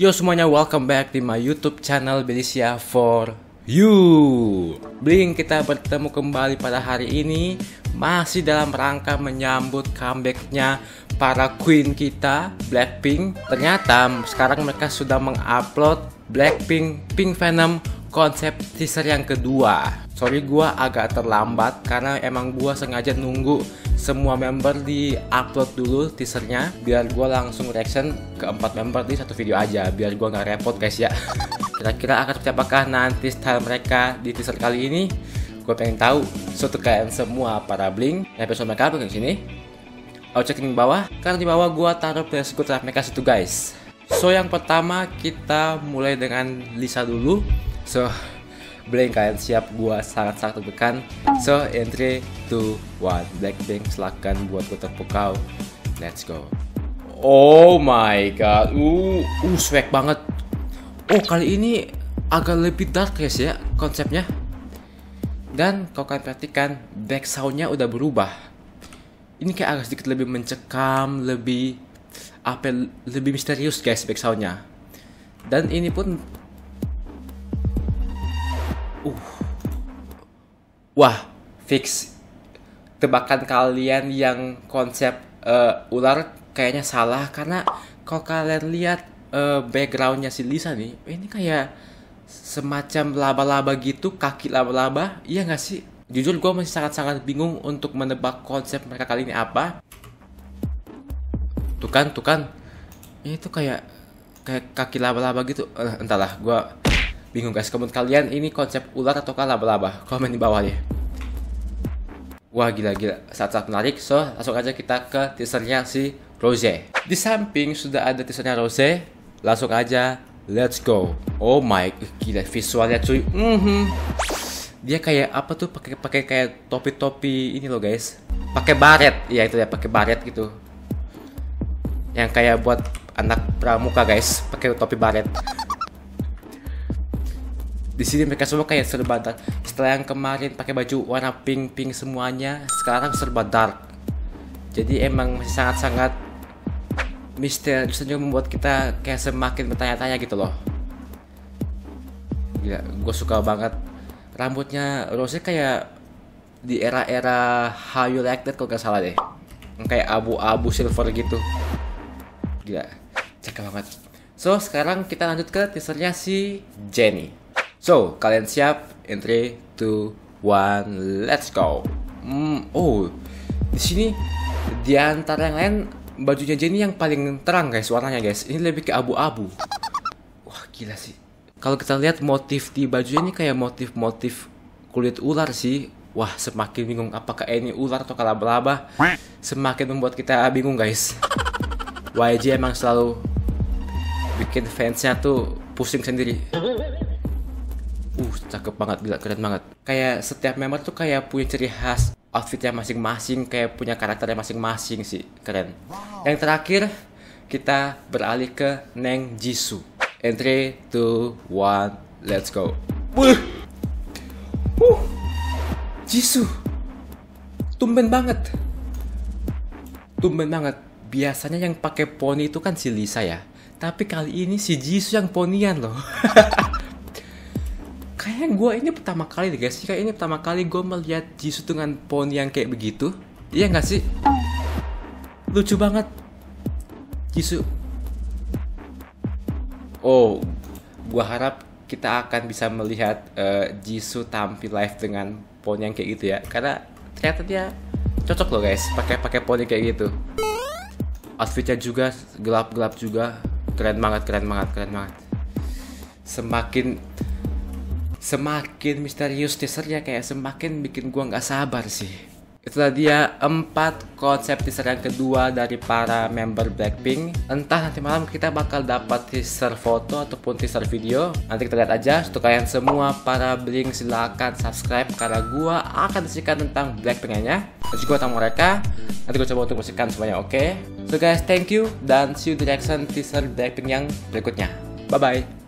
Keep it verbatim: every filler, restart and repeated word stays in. Yo semuanya, welcome back di my YouTube channel Belisia for You. Blink, kita bertemu kembali pada hari ini masih dalam rangka menyambut comebacknya para queen kita Blackpink. Ternyata sekarang mereka sudah mengupload Blackpink Pink Venom konsep teaser yang kedua. Sorry gua agak terlambat karena emang gua sengaja nunggu semua member di upload dulu teasernya biar gua langsung reaction ke empat member di satu video aja biar gua nggak repot guys ya. Kira-kira akan seperti apakah nanti style mereka di teaser kali ini? Gua pengen tahu. So kalian semua para Blink yang episode mereka di sini. Oh cek link bawah karena di bawah gua taruh playlist gua terhadap mereka situ guys. So yang pertama kita mulai dengan Lisa dulu. So, Blink, kalian siap? Gua sangat-sangat tertekan. So, in three, two, one, Blackpink, silakan buat gue terpukau. Let's go. Oh my god. Uh, uh swag banget. Oh, kali ini agak lebih dark guys ya konsepnya. Dan kalau kalian perhatikan, back soundnya udah berubah. Ini kayak agak sedikit lebih mencekam, lebih apa, lebih misterius guys back soundnya. Dan ini pun Uh. wah, fix tebakan kalian yang konsep uh, ular kayaknya salah karena kalau kalian lihat uh, backgroundnya si Lisa nih, ini kayak semacam laba-laba gitu, kaki laba-laba, iya nggak sih? Jujur gue masih sangat-sangat bingung untuk menebak konsep mereka kali ini apa. Tuh kan, tuh kan, ini tuh kayak kayak kaki laba-laba gitu, uh, entahlah gue. Bingung guys, komen kalian ini konsep ular atau laba-laba? Komen di bawah deh. Wah gila-gila, sangat-sangat menarik. So, langsung aja kita ke teasernya si Rose. Di samping sudah ada teasernya Rose, langsung aja let's go. Oh my, gila visualnya cuy. Mm-hmm. Dia kayak apa tuh, pakai pakai kayak topi-topi ini loh guys. Pakai baret, ya itu ya pakai baret gitu. Yang kayak buat anak pramuka guys, pakai topi baret. Di sini mereka semua kayak serba dark. Setelah yang kemarin pakai baju warna pink pink semuanya, sekarang serba dark. Jadi emang masih sangat-sangat misterius, justru membuat kita kayak semakin bertanya-tanya gitu loh. Gila, gue suka banget rambutnya Rose kayak di era-era How You Like That kalau gak salah deh. Kayak abu-abu silver gitu. Gila, cakep banget. So sekarang kita lanjut ke teasernya si Jennie. So, kalian siap? In three, two, one, let's go. Hmm, oh, di sini di antara yang lain bajunya Jennie yang paling terang guys warnanya guys. Ini lebih ke abu-abu. Wah, gila sih. Kalau kita lihat motif di bajunya ini kayak motif-motif kulit ular sih. Wah, semakin bingung apakah ini ular atau laba-laba. Semakin membuat kita bingung guys. Y G emang selalu bikin fansnya tuh pusing sendiri. Uh, cakep banget, gila keren banget. Kayak setiap member tuh kayak punya ciri khas outfitnya masing-masing, kayak punya karakternya masing-masing sih, keren. Wow. Yang terakhir kita beralih ke Neng Jisoo. In three, two, one, let's go. Wuh, uh, Jisoo, tumben banget, tumben banget. Biasanya yang pakai poni itu kan si Lisa ya, tapi kali ini si Jisoo yang ponian loh. Kayaknya gue ini pertama kali deh guys, kayak ini pertama kali gue melihat Jisoo dengan poni yang kayak begitu. Iya gak sih? Lucu banget Jisoo. Oh, gue harap kita akan bisa melihat uh, Jisoo tampil live dengan poni yang kayak gitu ya. Karena ternyata dia cocok loh guys, pakai pakai poni kayak gitu. Outfitnya juga gelap-gelap juga. Keren banget, keren banget, keren banget. Semakin... Semakin misterius teasernya, kayak semakin bikin gua nggak sabar sih. Itulah dia empat konsep teaser yang kedua dari para member Blackpink. Entah nanti malam kita bakal dapat teaser foto ataupun teaser video. Nanti kita lihat aja. Untuk kalian semua para Blink silahkan subscribe karena gua akan bersihkan tentang Blackpink-nya. Nanti gua tentang mereka. Nanti gua coba untuk bersihkan semuanya, oke? Okay? So guys, thank you dan see you di reaction teaser Blackpink yang berikutnya. Bye bye.